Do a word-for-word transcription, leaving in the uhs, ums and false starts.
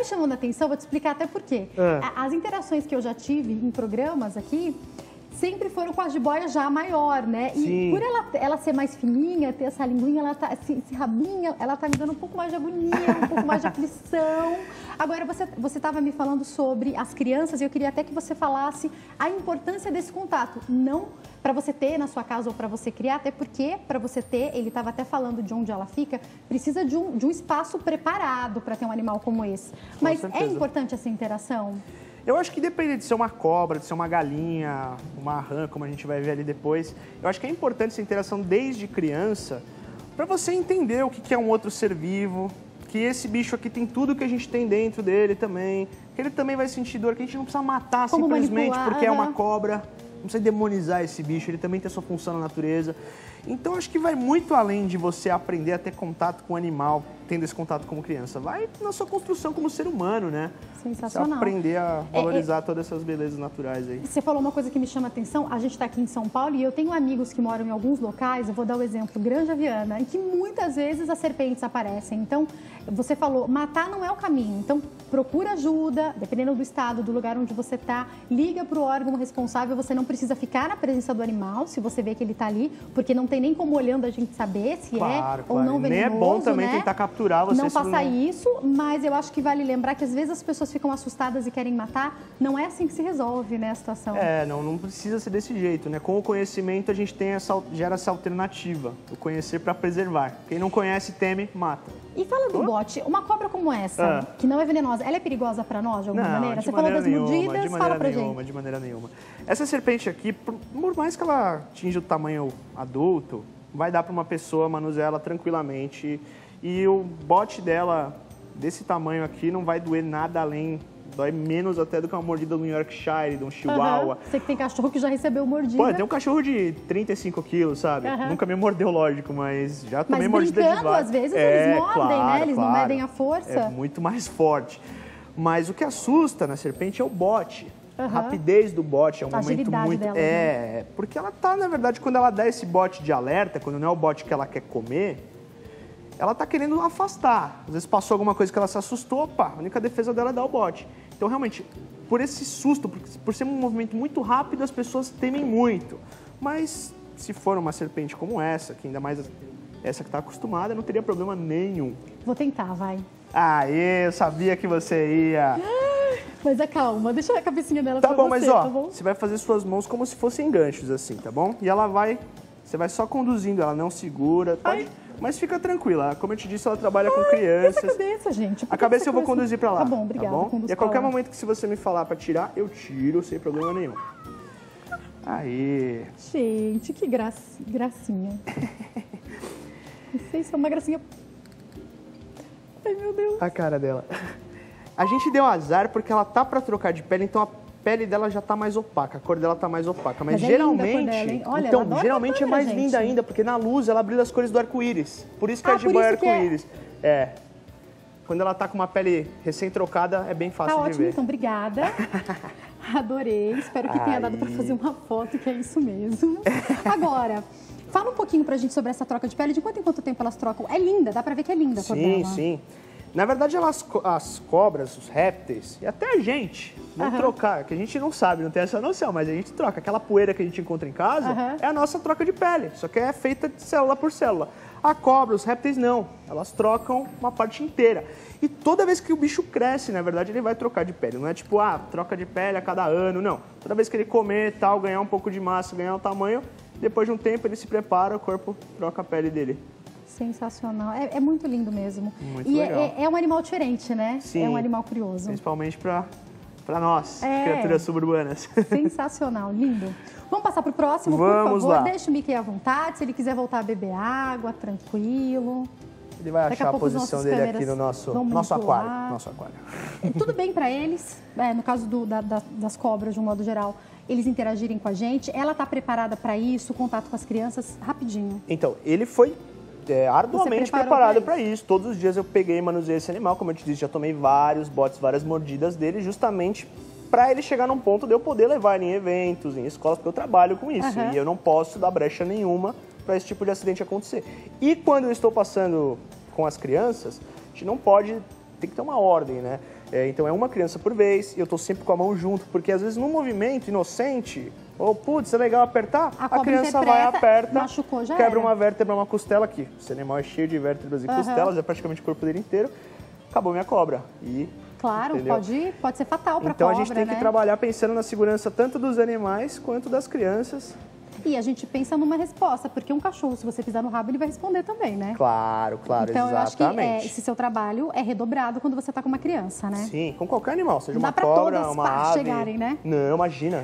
me chamando a atenção, vou te explicar até por quê. É. As interações que eu já tive em programas aqui sempre foram com a jiboia já maior, né? Sim. E por ela, ela ser mais fininha, ter essa linguinha, ela tá, esse, esse rabinho, ela tá me dando um pouco mais de agonia, um pouco mais de aflição. Agora, você você tava me falando sobre as crianças e eu queria até que você falasse a importância desse contato. Não para você ter na sua casa ou para você criar, até porque para você ter, ele estava até falando de onde ela fica, precisa de um, de um espaço preparado para ter um animal como esse. Mas é importante essa interação? Eu acho que depende de ser uma cobra, de ser uma galinha, uma rã, como a gente vai ver ali depois. Eu acho que é importante essa interação desde criança para você entender o que é um outro ser vivo, que esse bicho aqui tem tudo que a gente tem dentro dele também, que ele também vai sentir dor, que a gente não precisa matar como simplesmente manipular, porque é uma cobra. Não precisa demonizar esse bicho, ele também tem a sua função na natureza. Então, acho que vai muito além de você aprender a ter contato com o animal, tendo esse contato como criança. Vai na sua construção como ser humano, né? Sensacional. Você aprender a valorizar é, é... todas essas belezas naturais aí. Você falou uma coisa que me chama a atenção. A gente está aqui em São Paulo e eu tenho amigos que moram em alguns locais, eu vou dar o exemplo, Granja Viana, em que muitas vezes as serpentes aparecem. Então, você falou, matar não é o caminho. Então, procura ajuda, dependendo do estado, do lugar onde você está, liga para o órgão responsável, você não precisa ficar na presença do animal, se você vê que ele está ali, porque não tem nem como olhando a gente saber se claro, é ou claro. não venenoso, nem é bom também né? tentar capturar você. Não passa não... isso, mas eu acho que vale lembrar que às vezes as pessoas ficam assustadas e querem matar. Não é assim que se resolve, né, a situação. É, não, não precisa ser desse jeito, né? Com o conhecimento a gente tem essa, gera essa alternativa, o conhecer para preservar. Quem não conhece, teme, mata. E falando do bote, uma cobra como essa, ah. que não é venenosa, ela é perigosa para nós de alguma não, maneira? De Você maneira falou das nenhuma, mordidas, fala pra nenhuma, gente. De maneira nenhuma. Essa serpente aqui, por mais que ela atinja o tamanho adulto, vai dar para uma pessoa manusear ela tranquilamente. E o bote dela, desse tamanho aqui, não vai doer nada além... Dói menos até do que uma mordida do New Yorkshire, de um chihuahua. Uhum. Você que tem cachorro que já recebeu mordida. Pô, tem um cachorro de trinta e cinco quilos, sabe? Uhum. Nunca me mordeu, lógico, mas já tomei mas mordida de vaca. Mas brincando, às vezes, é, eles mordem, claro, né? Eles claro. não medem a força. É muito mais forte. Mas o que assusta na serpente é o bote. Uhum. A rapidez do bote é um a momento muito... Dela, é, né? porque ela tá, na verdade, quando ela dá esse bote de alerta, quando não é o bote que ela quer comer... Ela tá querendo afastar. Às vezes passou alguma coisa que ela se assustou, pá, a única defesa dela é dar o bote. Então, realmente, por esse susto, por, por ser um movimento muito rápido, as pessoas temem muito. Mas se for uma serpente como essa, que ainda mais essa que tá acostumada, não teria problema nenhum. Vou tentar, vai. Aê, eu sabia que você ia. Mas acalma, deixa a cabecinha dela tá pra bom, você, mas, ó, tá bom? Você vai fazer suas mãos como se fossem ganchos, assim, tá bom? E ela vai, você vai só conduzindo, ela não segura, pode... Ai. Mas fica tranquila, como eu te disse, ela trabalha Ai, com crianças. Essa cabeça, gente. Por a cabeça eu vou cabeça... conduzir pra lá. Tá bom, obrigada. Tá bom? E a qualquer momento que se você me falar pra tirar, eu tiro, sem problema nenhum. Aí. Gente, que graci... gracinha. Não sei se é uma gracinha. Ai, meu Deus. A cara dela. A gente deu azar porque ela tá pra trocar de pele, então a pele dela já tá mais opaca, a cor dela tá mais opaca. Mas, Mas é geralmente. Dela, Olha, então, geralmente é mais gente. linda ainda, porque na luz ela brilha as cores do arco-íris. Por isso que ah, a jiboia é arco-íris. É... é. Quando ela tá com uma pele recém-trocada, é bem fácil tá de ótimo, ver. Então, obrigada. Adorei. Espero que Aí. tenha dado pra fazer uma foto, que é isso mesmo. Agora. Fala um pouquinho pra gente sobre essa troca de pele, de quanto em quanto tempo elas trocam. É linda, dá pra ver que é linda a cor dela. Sim, sim. Na verdade, elas, as cobras, os répteis e até a gente vão uhum. trocar, que a gente não sabe, não tem essa noção, mas a gente troca. Aquela poeira que a gente encontra em casa uhum. é a nossa troca de pele, só que é feita de célula por célula. A cobra, os répteis não, elas trocam uma parte inteira. E toda vez que o bicho cresce, na verdade, ele vai trocar de pele. Não é tipo, ah, troca de pele a cada ano, não. Toda vez que ele comer tal, ganhar um pouco de massa, ganhar um tamanho, depois de um tempo ele se prepara, o corpo troca a pele dele. Sensacional. É, é muito lindo mesmo. Muito e legal. É, é um animal diferente, né? Sim, é um animal curioso. Principalmente para nós, é. criaturas suburbanas. Sensacional, lindo. Vamos passar para o próximo, Vamos por favor. Lá. Deixa o Mickey à vontade, se ele quiser voltar a beber água, tranquilo. Ele vai Daqui achar a, a posição dele aqui no nosso, nosso, aquário, nosso aquário. Tudo bem para eles, é, no caso do, da, da, das cobras de um modo geral, eles interagirem com a gente. Ela está preparada para isso, o contato com as crianças, rapidinho. Então, ele foi... É, arduamente preparado para isso. isso. Todos os dias eu peguei e manuseei esse animal, como eu te disse, já tomei vários botes, várias mordidas dele, justamente para ele chegar num ponto de eu poder levar ele em eventos, em escolas, porque eu trabalho com isso. Uhum. E eu não posso dar brecha nenhuma para esse tipo de acidente acontecer. E quando eu estou passando com as crianças, a gente não pode... Tem que ter uma ordem, né? É, então é uma criança por vez e eu tô sempre com a mão junto, porque às vezes num movimento inocente, ou oh, putz, é legal apertar, a, a criança vai, aperta, machucou, já quebra era. uma vértebra, uma costela aqui. O animal é cheio de vértebras e uhum. costelas, é praticamente o corpo dele inteiro. Acabou minha cobra. E, claro, pode, pode ser fatal para a cobra, Então a gente tem né? que trabalhar pensando na segurança tanto dos animais quanto das crianças. E a gente pensa numa resposta, porque um cachorro, se você pisar no rabo, ele vai responder também, né? Claro, claro, então, exatamente. Então, eu acho que é, esse seu trabalho é redobrado quando você está com uma criança, né? Sim, com qualquer animal, seja uma cobra, uma ave. Não dá para todas chegarem, né? Não, imagina.